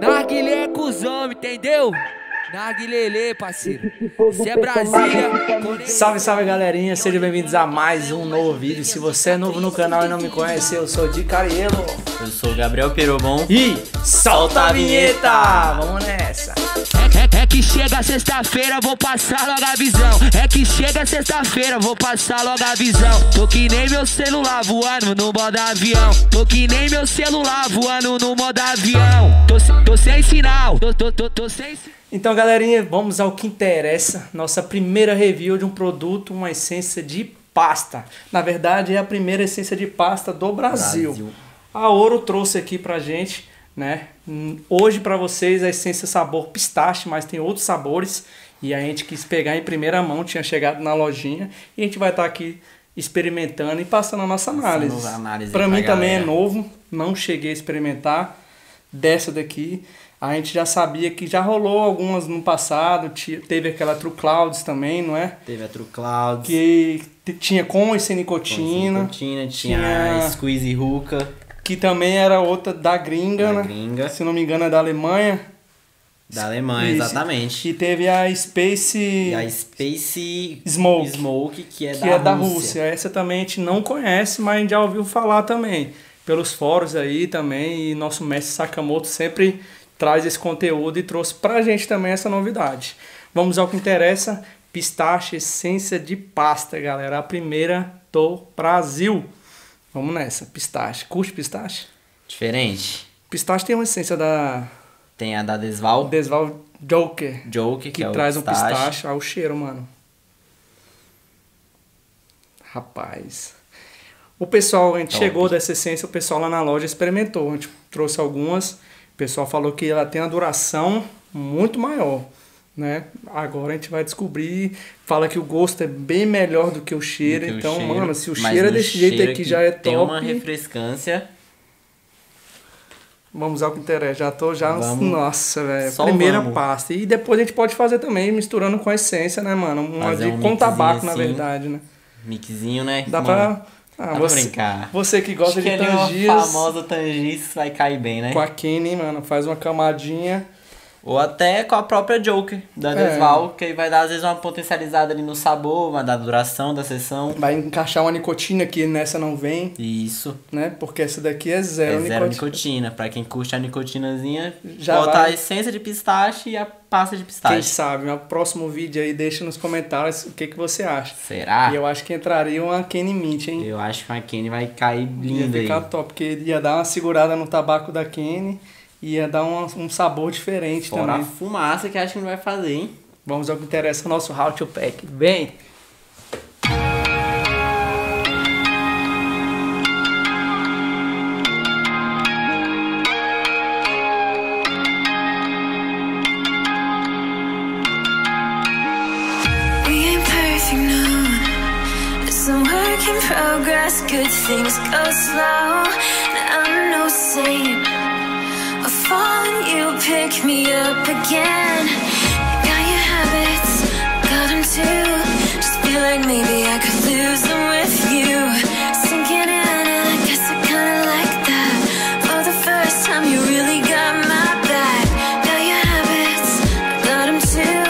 Narguilé é cuzão, entendeu? Narguilelê, parceiro. Se é Brasília... Salve, salve, galerinha. Sejam bem-vindos a mais um novo vídeo. Se você é novo no canal e não me conhece, eu sou o Di Cariello. Eu sou o Gabriel Pierobon. E solta a vinheta! Vamos nessa. É que chega sexta-feira, vou passar logo a visão. É que chega sexta-feira, vou passar logo a visão. Tô que nem meu celular voando no modo avião. Tô que nem meu celular voando no modo avião. Tô sem sinal. Tô sem sinal. Então, galerinha, vamos ao que interessa. Nossa primeira review de um produto, uma essência de pasta. Na verdade, é a primeira essência de pasta do Brasil. A Ouro trouxe aqui pra gente, né? Hoje pra vocês a essência sabor pistache, mas tem outros sabores. E a gente quis pegar em primeira mão, tinha chegado na lojinha. E a gente vai estar aqui experimentando e passando a nossa análise. Pra mim também é novo, não cheguei a experimentar dessa daqui. A gente já sabia que já rolou algumas no passado, teve aquela True Clouds também, não é? Teve a True Clouds. Que tinha com e sem nicotina. Tinha a Squeeze e Huka. Que também era outra da gringa, né? Gringa. Se não me engano é da Alemanha. Da Alemanha, exatamente. E teve a Space Smoke, que é da Rússia. Essa também a gente não conhece, mas a gente já ouviu falar também. Pelos fóruns aí também, e nosso mestre Sakamoto sempre... traz esse conteúdo e trouxe pra gente também essa novidade. Vamos ao que interessa. Pistache, essência de pasta, galera. A primeira do Brasil. Vamos nessa. Pistache. Curte pistache? Diferente. Pistache tem uma essência da... Tem a da Desvaldo. Desvaldo Joker. Joker, que é traz o pistache. Um pistache. Olha o cheiro, mano. Rapaz. O pessoal, a gente Top. Chegou dessa essência, o pessoal lá na loja experimentou. A gente trouxe algumas... O pessoal falou que ela tem uma duração muito maior, né? Agora a gente vai descobrir. Fala que o gosto é bem melhor do que o cheiro. Então, mano, se o cheiro é desse jeito aqui já é top. Tem uma refrescância. Vamos ao que interessa. Já tô já... Nossa, velho. Primeira pasta. E depois a gente pode fazer também misturando com a essência, né, mano? Uma de com tabaco, na verdade, né? Mixinho, né? Dá pra... Ah, brincar. Você que gosta de tangias, a famosa tangias vai cair bem, né? Com a Kenny, mano, faz uma camadinha. Ou até com a própria Joker, da Desval, que aí vai dar às vezes uma potencializada ali no sabor, vai dar duração da sessão. Vai encaixar uma nicotina que nessa não vem. Isso. Né? Porque essa daqui é zero nicotina. Zero nicotina. Pra quem curte a nicotinazinha, já botar a essência de pistache e a pasta de pistache. Quem sabe, no próximo vídeo aí, deixa nos comentários o que você acha. Será? E eu acho que entraria uma Kenny Mint, hein? Eu acho que uma Kenny vai cair linda aí. Ia ficar top, porque ia dar uma segurada no tabaco da Kenny. Ia dar um sabor diferente. Fora também. A fumaça que acho que não vai fazer, hein? Vamos ao que interessa o nosso How to Pack. Bem... Falling, you pick me up again. Got your habits, got them too. Just feel like maybe I could lose them with you. Sinking in, and I guess I kinda like that. For the first time, you really got my back. Got your habits, got them too.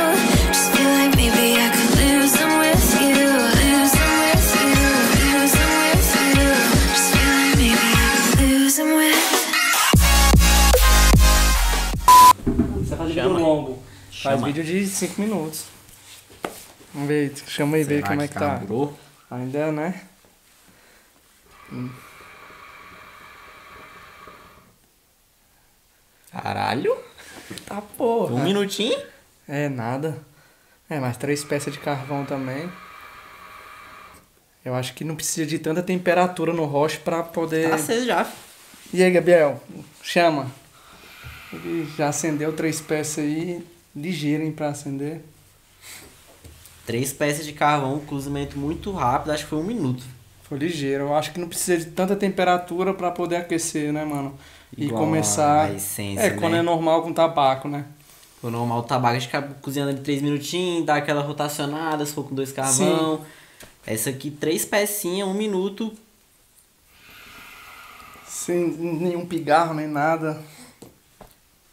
Just feel like maybe I could lose them with you. Lose them with you, lose them with you. Just feel like maybe I could lose them with you. Vídeo longo. Faz vídeo de 5 minutos. Vamos ver, chama aí, ver como é que tá. Ainda, né? Caralho! Tá porra. Um minutinho? É, nada. É, mais 3 peças de carvão também. Eu acho que não precisa de tanta temperatura no roche pra poder... Tá aceso já. E aí, Gabriel? Chama. Ele já acendeu 3 peças aí, ligeirinho pra acender. 3 peças de carvão, cozimento muito rápido, acho que foi 1 minuto. Foi ligeiro, eu acho que não precisa de tanta temperatura pra poder aquecer, né, mano? Igual e começar... A essência, né? Quando é normal com tabaco, né? O normal, o tabaco a gente fica cozinhando ali 3 minutinhos, dá aquela rotacionada, se for com 2 carvão. Sim. Essa aqui, 3 pecinhas, 1 minuto. Sem nenhum pigarro, nem nada.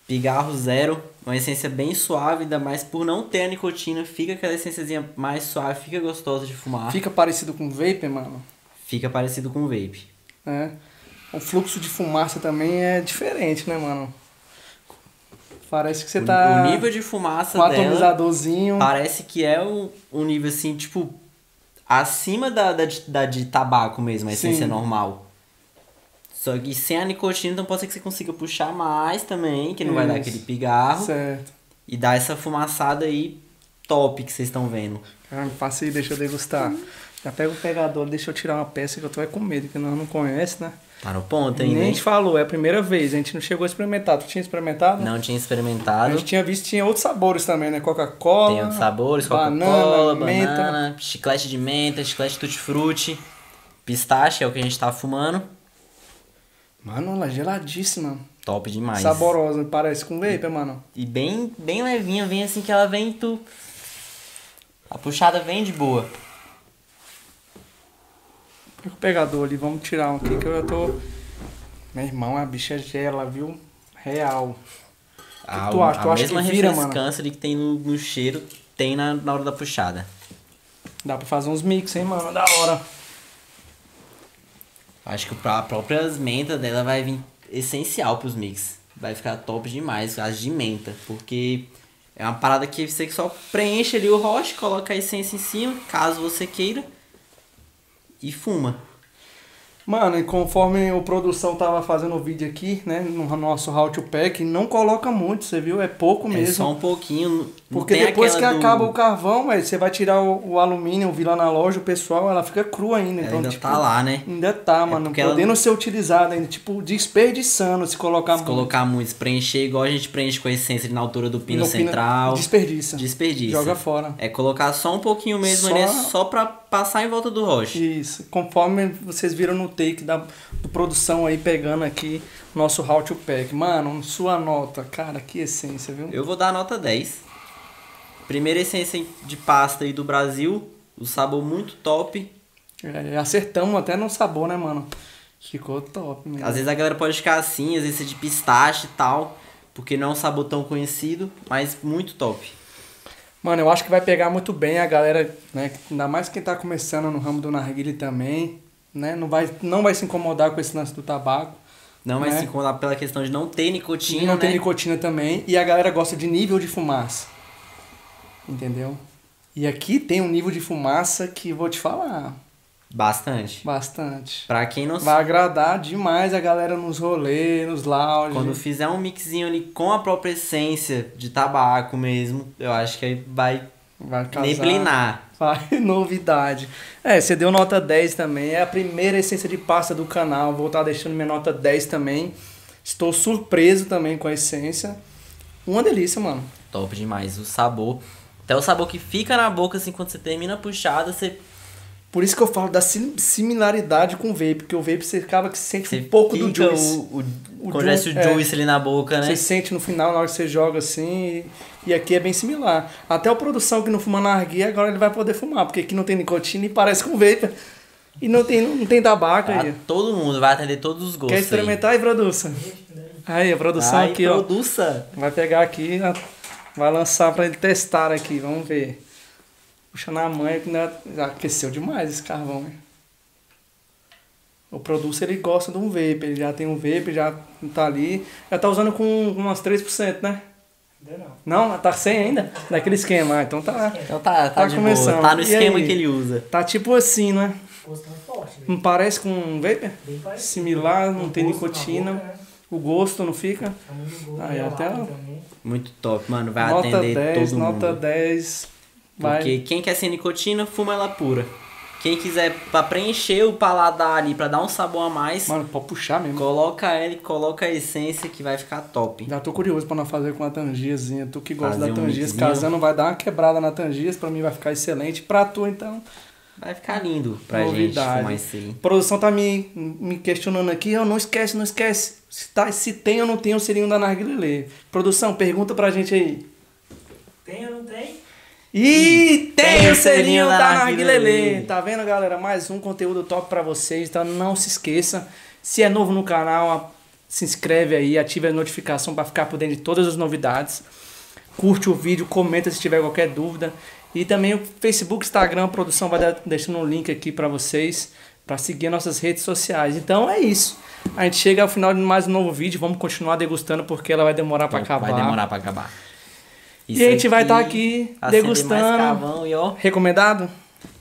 Pigarro zero, uma essência bem suave, ainda mais por não ter a nicotina, fica aquela essênciazinha mais suave, fica gostosa de fumar. Fica parecido com vape, mano? Fica parecido com vape. É. O fluxo de fumaça também é diferente, né, mano? Parece que você tá... O nível de fumaça dela... Um atomizadorzinho. Parece que é um nível, assim, tipo... Acima de tabaco mesmo, a essência normal. Só que sem a nicotina, então pode ser que você consiga puxar mais também, que não vai dar aquele pigarro. Certo. E dar essa fumaçada aí top que vocês estão vendo. Caramba, passa aí, deixa eu degustar. Já pega o pegador, deixa eu tirar uma peça que eu tô com medo, que nós não conhece, né? Tá no ponto ainda. Nem a gente falou, é a primeira vez, a gente não chegou a experimentar. Tu tinha experimentado? Não tinha experimentado. A gente tinha visto, tinha outros sabores também, né? Coca-Cola. Tem outros sabores, Coca-Cola, banana, chiclete de menta, chiclete tutti-frutti, pistache é o que a gente tá fumando. Mano, ela é geladíssima. Top demais. Saborosa, parece com vape, mano. E bem levinha, vem assim que ela vem, tu... A puxada vem de boa. O pegador ali, vamos tirar um aqui que eu já tô... Meu irmão, a bicha gela, viu? Real. Ah, tu acha? Tu acha que vira, mano? A mesma refrescância que tem no cheiro, tem na hora da puxada. Dá pra fazer uns mix, hein, mano? Da hora. Acho que a própria menta dela vai vir essencial pros mix. Vai ficar top demais, as de menta. Porque é uma parada que você só preenche ali o roche, coloca a essência em cima, caso você queira. E fuma. Mano, e conforme o produção tava fazendo o vídeo aqui, né? No nosso How to Pack, não coloca muito, você viu? É pouco mesmo. É só um pouquinho. Porque depois que acaba o carvão, véio, você vai tirar o alumínio, vi lá na loja, o pessoal, ela fica crua ainda. Então, ainda tipo, tá lá, né? Ainda tá, mano. Podendo ser utilizada ainda, tipo, desperdiçando se colocar muito. Se colocar muito, se preencher igual a gente preenche com a essência na altura do pino central. Desperdiça. Desperdiça. Joga fora. É colocar só um pouquinho mesmo, né? Só pra passar em volta do roche. Isso. Conforme vocês viram no take da produção aí, pegando aqui nosso How to Pack. Mano, sua nota. Cara, que essência, viu? Eu vou dar a nota 10. Primeira essência de pasta aí do Brasil. O sabor muito top. É, acertamos até no sabor, né, mano? Ficou top, mesmo. Às vezes a galera pode ficar assim, às vezes é de pistache e tal, porque não é um sabor tão conhecido, mas muito top. Mano, eu acho que vai pegar muito bem a galera, né? Ainda mais quem tá começando no ramo do narguilé também. Né? Não vai se incomodar com esse lance do tabaco. Não, né? Vai se incomodar pela questão de não ter nicotina. E não, né? Ter nicotina também. E a galera gosta de nível de fumaça. Entendeu? E aqui tem um nível de fumaça que vou te falar. Bastante. Bastante. Pra quem não... Vai agradar demais a galera nos rolês, nos lounge. Quando fizer um mixinho ali com a própria essência de tabaco mesmo, eu acho que aí vai casar. Neblinar. Vai, novidade. É, você deu nota 10 também. É a primeira essência de pasta do canal. Vou estar deixando minha nota 10 também. Estou surpreso também com a essência. Uma delícia, mano. Top demais. O sabor. Até o sabor que fica na boca, assim, quando você termina a puxada, você... Por isso que eu falo da similaridade com o vape. Porque o vape você acaba que sente você um pouco do juice. Congesta o juice ali na boca, né? Você sente no final, na hora que você joga assim. E aqui é bem similar. Até o produção que não fuma narguilé, agora ele vai poder fumar. Porque aqui não tem nicotina e parece com vape. E não tem tabaco aí. Todo mundo vai atender todos os gostos. Quer experimentar aí, produção? Aí, a produção aí, aqui, produça. Ó. Vai pegar aqui, vai lançar pra ele testar aqui. Vamos ver. Puxando a manha, já aqueceu demais esse carvão, né? O produto, ele gosta de um vape, ele já tem um vape, já tá ali. Já tá usando com umas 3%, né? Não. Não? Tá sem ainda? Naquele esquema, então tá. Então tá de começando. Boa, tá no esquema que ele usa. Tá tipo assim, né? Gosto forte, né? Não parece com um vape? Bem parecido. Similar, não tem nicotina. Boca, né? O gosto não fica. Aí até... Muito top, mano. Vai nota atender 10, todo mundo. Nota 10. Porque quem quer sem nicotina, fuma ela pura. Quem quiser pra preencher o paladar ali, pra dar um sabor a mais... Mano, pode puxar mesmo. Coloca ela e coloca a essência que vai ficar top. Já tô curioso pra nós fazer com a tangiazinha. Tu que gosta da tangias, casando, vai dar uma quebrada na tangias. Pra mim vai ficar excelente. Pra tu, então... Vai ficar lindo pra novidade. Gente fumar isso aí. A produção tá me questionando aqui. Eu não esquece. Se tem ou não tem o selinho da narguilelê. Produção, pergunta pra gente aí. Tem ou não tem? E tem o selinho da Narguilelê. Tá vendo, galera? Mais um conteúdo top pra vocês. Então não se esqueça. Se é novo no canal, se inscreve aí, ativa a notificação para ficar por dentro de todas as novidades. Curte o vídeo, comenta se tiver qualquer dúvida. E também o Facebook, Instagram, a produção vai deixando um link aqui para vocês, para seguir nossas redes sociais. Então é isso. A gente chega ao final de mais um novo vídeo. Vamos continuar degustando porque ela vai demorar para acabar. Vai demorar para acabar. Isso, e a gente vai estar aqui degustando. Cavão, e ó. Recomendado?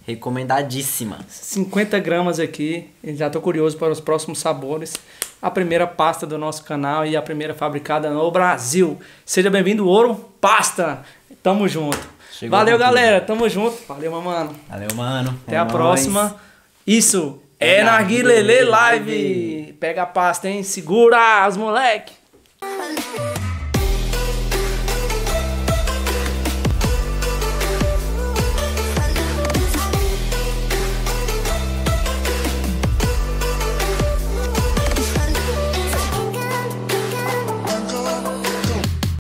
Recomendadíssima. 50 gramas aqui. Eu já tô curioso para os próximos sabores. A primeira pasta do nosso canal e a primeira fabricada no Brasil. Seja bem-vindo, Ouro Pasta. Tamo junto. Chegou. Valeu, galera. Tamo junto. Valeu, mano. Valeu, mano. Até a próxima. Isso é Narguilelê Live. Pega a pasta, hein? Segura os moleque.